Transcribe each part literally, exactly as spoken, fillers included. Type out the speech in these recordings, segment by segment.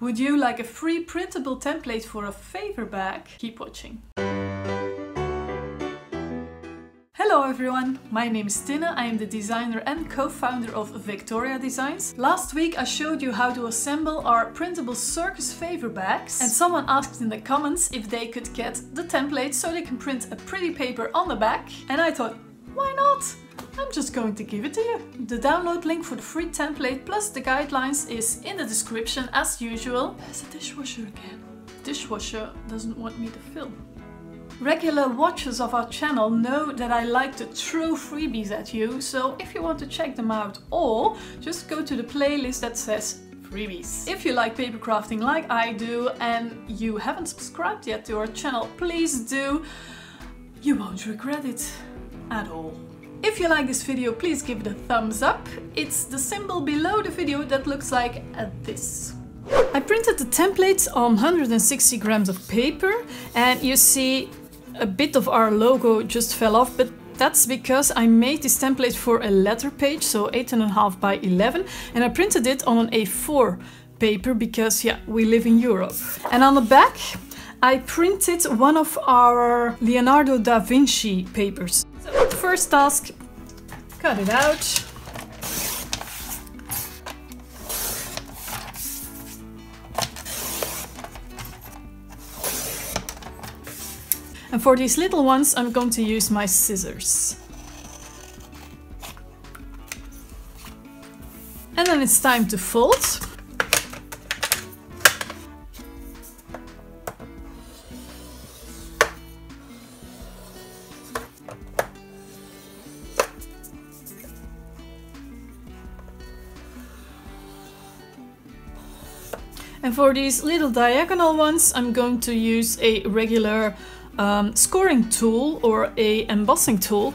Would you like a free printable template for a favor bag? Keep watching. Hello everyone, my name is Tinne, I am the designer and co-founder of Vectoria Designs. Last week I showed you how to assemble our printable circus favor bags, and someone asked in the comments if they could get the template so they can print a pretty paper on the back, and I thought, why not? I'm just going to give it to you. The download link for the free template plus the guidelines is in the description as usual. There's a dishwasher again. Dishwasher doesn't want me to film. Regular watchers of our channel know that I like to throw freebies at you, so if you want to check them out all, just go to the playlist that says freebies. If you like paper crafting like I do and you haven't subscribed yet to our channel, please do. You won't regret it at all. If you like this video, please give it a thumbs up. It's the symbol below the video that looks like this. I printed the templates on one hundred sixty grams of paper, and you see a bit of our logo just fell off, but that's because I made this template for a letter page, so eight and a half by eleven, and I printed it on an A four paper because, yeah, we live in Europe. And on the back, I printed one of our Leonardo da Vinci papers. So, first task, cut it out. And for these little ones, I'm going to use my scissors. And then it's time to fold. And for these little diagonal ones, I'm going to use a regular um, scoring tool or a embossing tool.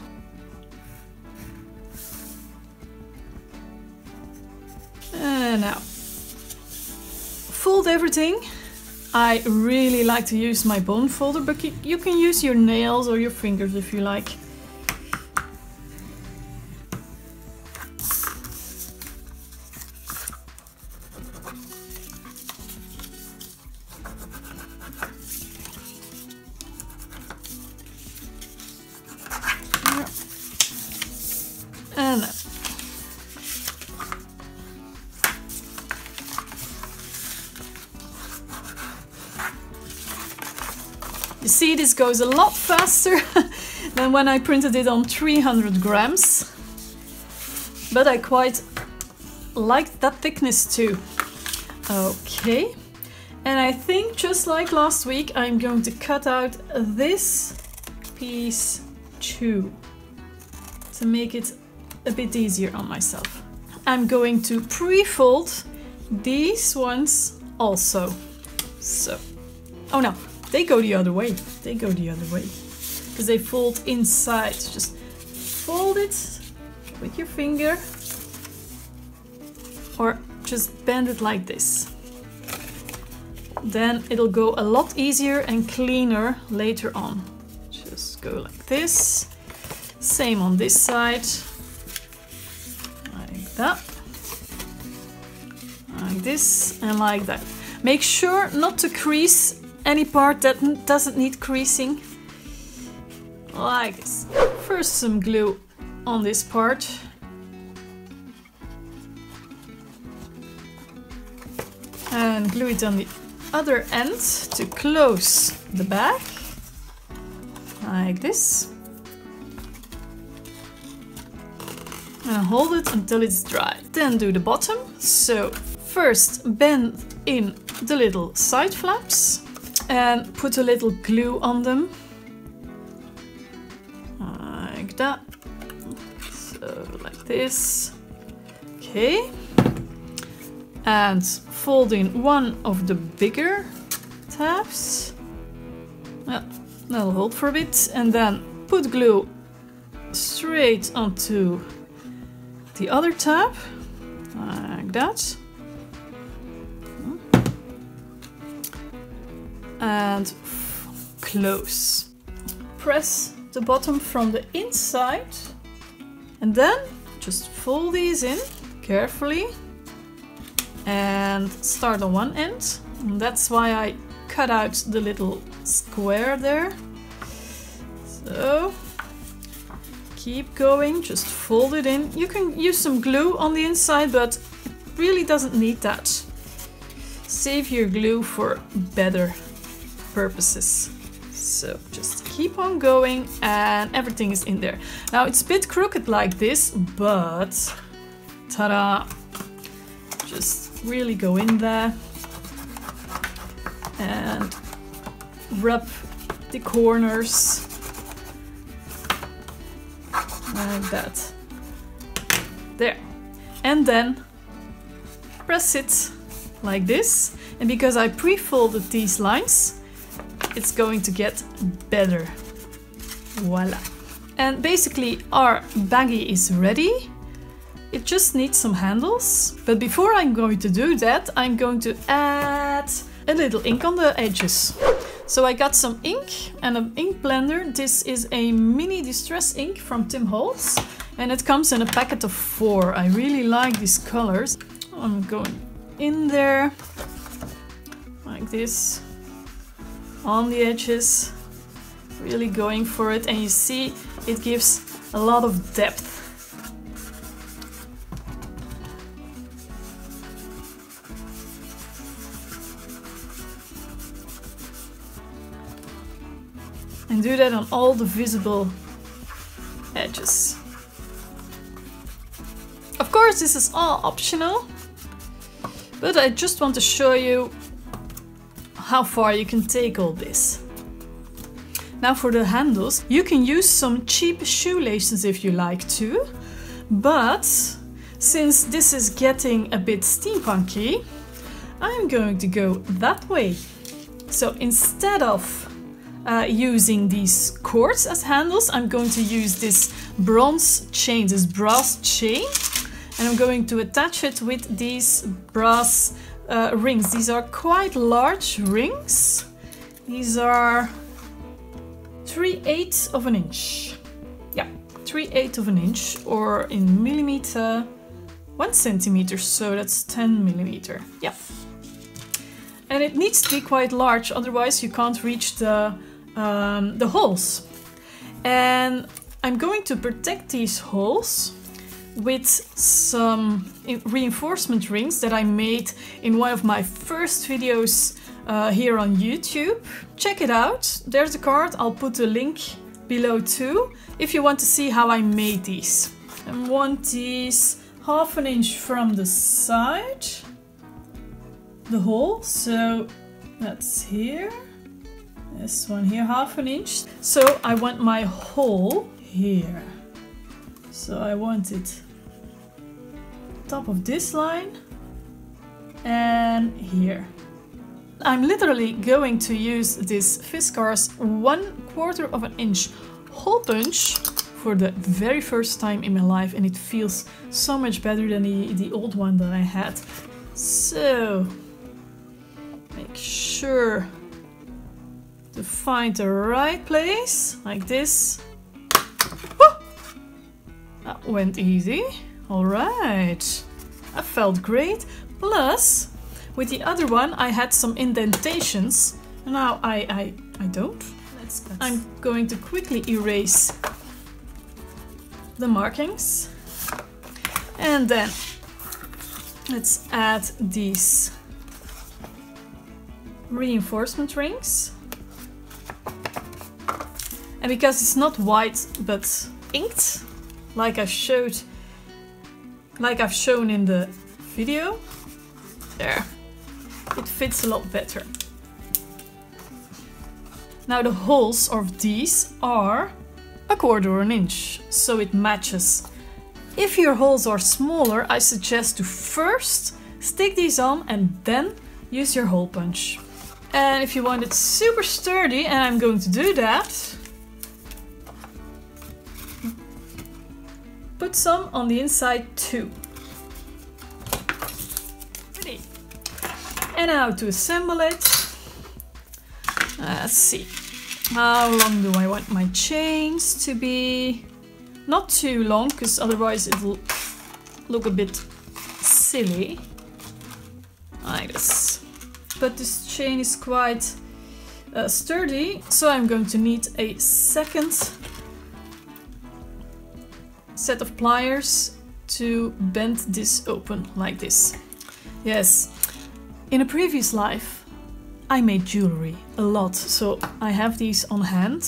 And now, fold everything. I really like to use my bone folder, but you can use your nails or your fingers if you like. You see, this goes a lot faster than when I printed it on three hundred grams, but I quite liked that thickness too. Okay, and I think just like last week, I'm going to cut out this piece too to make it a bit easier on myself. I'm going to pre-fold these ones also. So, oh no. They go the other way, they go the other way, because they fold inside. Just fold it with your finger or just bend it like this. Then it'll go a lot easier and cleaner later on. Just go like this, same on this side, like that, like this and like that. Make sure not to crease any part that doesn't need creasing, like this. First some glue on this part. And glue it on the other end to close the bag, like this. And hold it until it's dry. Then do the bottom. So first bend in the little side flaps. And put a little glue on them, like that, so like this, okay, and fold in one of the bigger tabs, well, that'll hold for a bit, and then put glue straight onto the other tab, like that. And close. Press the bottom from the inside and then just fold these in carefully and start on one end. And that's why I cut out the little square there. So keep going, just fold it in. You can use some glue on the inside, but it really doesn't need that. Save your glue for better purposes. So just keep on going and everything is in there. Now it's a bit crooked like this, but ta-da! Just really go in there and rub the corners like that. There. And then press it like this. And because I pre-folded these lines, it's going to get better. Voila. And basically our baggie is ready. It just needs some handles. But before I'm going to do that, I'm going to add a little ink on the edges. So I got some ink and an ink blender. This is a mini distress ink from Tim Holtz. And it comes in a packet of four. I really like these colors. I'm going in there like this. On the edges, really going for it, and you see it gives a lot of depth. And do that on all the visible edges. Of course, this is all optional, but I just want to show you how far you can take all this. Now for the handles, you can use some cheap shoelaces if you like to, but since this is getting a bit steampunky, I'm going to go that way. So instead of uh, using these cords as handles, I'm going to use this bronze chain, this brass chain, and I'm going to attach it with these brass Uh, rings. These are quite large rings. These are three eighths of an inch. Yeah, three eighths of an inch, or in millimeter, one centimeter. So that's ten millimeter. Yeah. And it needs to be quite large, otherwise you can't reach the um, the holes. And I'm going to protect these holes with some reinforcement rings that I made in one of my first videos uh, here on YouTube. Check it out, there's a card, I'll put the link below too, if you want to see how I made these. I want these half an inch from the side, the hole, so that's here, this one here, half an inch. So I want my hole here. So I want it top of this line and here. I'm literally going to use this Fiskars one quarter of an inch hole punch for the very first time in my life, and it feels so much better than the, the old one that I had. So make sure to find the right place, like this. That went easy. All right. I felt great. Plus, with the other one, I had some indentations. Now I I, I don't. Let's, let's. I'm going to quickly erase the markings. And then let's add these reinforcement rings. And because it's not white, but inked, like I showed, like I've shown in the video, there, it fits a lot better. Now the holes of these are a quarter of an inch, so it matches. If your holes are smaller, I suggest to first stick these on and then use your hole punch. And if you want it super sturdy, and I'm going to do that, put some on the inside too. Ready. And now to assemble it. Let's see. How long do I want my chains to be? Not too long, because otherwise it'll look a bit silly. like this. But this chain is quite uh, sturdy, so I'm going to need a second set of pliers to bend this open like this. Yes, in a previous life I made jewelry a lot, so I have these on hand.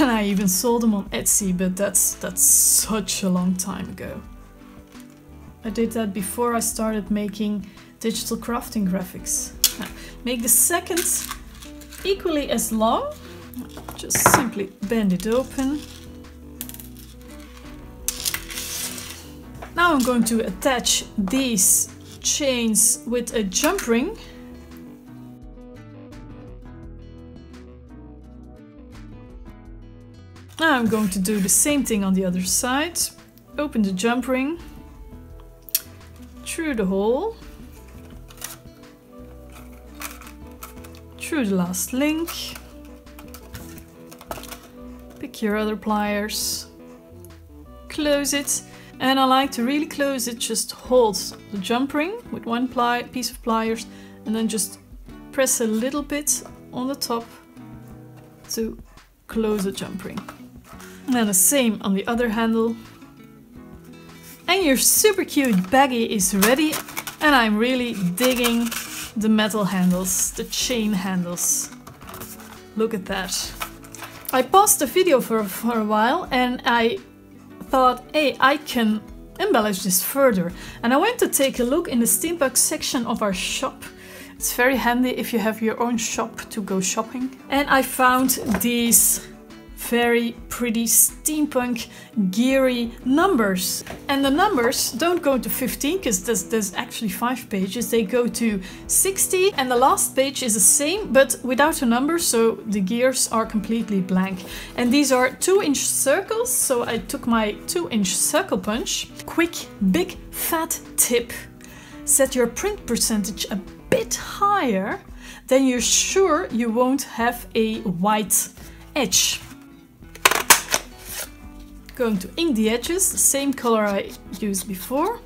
And I even sold them on Etsy, but that's that's such a long time ago. I did that before I started making digital crafting graphics. Make the second equally as long. Just simply bend it open. Now I'm going to attach these chains with a jump ring. Now I'm going to do the same thing on the other side. Open the jump ring through the hole, through the last link. Pick your other pliers, close it, and I like to really close it. Just hold the jump ring with one pli piece of pliers and then just press a little bit on the top to close the jump ring. And then the same on the other handle. And your super cute baggie is ready. And I'm really digging the metal handles, the chain handles. Look at that. I paused the video for, for a while and I thought, hey, I can embellish this further. And I went to take a look in the steampunk section of our shop. It's very handy if you have your own shop to go shopping. And I found these very pretty steampunk geary numbers, and the numbers don't go to fifteen because there's, there's actually five pages. They go to sixty, and the last page is the same but without a number, so the gears are completely blank. And these are two inch circles, so I took my two inch circle punch. Quick big fat tip: set your print percentage a bit higher, then you're sure you won't have a white edge. Going to ink the edges, the same color I used before.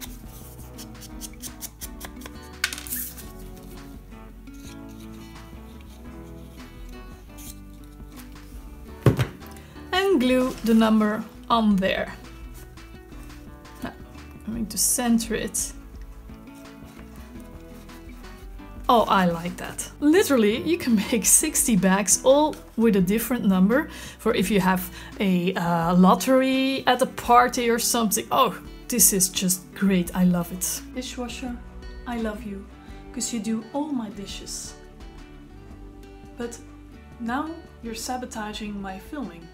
And glue the number on there. Now, I'm going to center it. Oh, I like that. Literally, you can make sixty bags, all with a different number. For if you have a uh, lottery at a party or something. Oh, this is just great. I love it. Dishwasher, I love you, because you do all my dishes. But now you're sabotaging my filming.